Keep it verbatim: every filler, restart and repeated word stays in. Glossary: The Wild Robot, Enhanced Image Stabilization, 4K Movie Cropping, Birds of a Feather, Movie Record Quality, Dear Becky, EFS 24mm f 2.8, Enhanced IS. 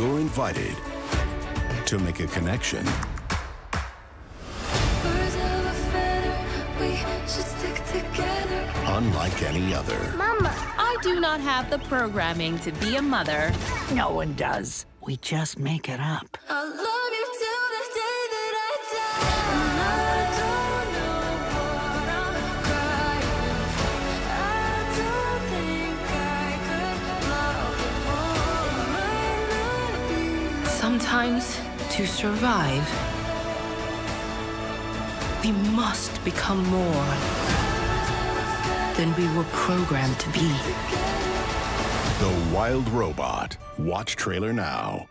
you're invited to make a connection. Birds of a feather, we should stick together. Unlike any other. Mama, I do not have the programming to be a mother. No one does. We just make it up. I love you till the day that I die. And I don't know what I'm crying for. I don't think I could love more. It might not be. Sometimes, to survive, we must become more than we were programmed to be. The Wild Robot. Watch trailer now.